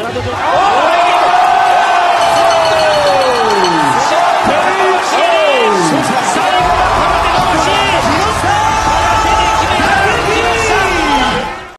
Grado do...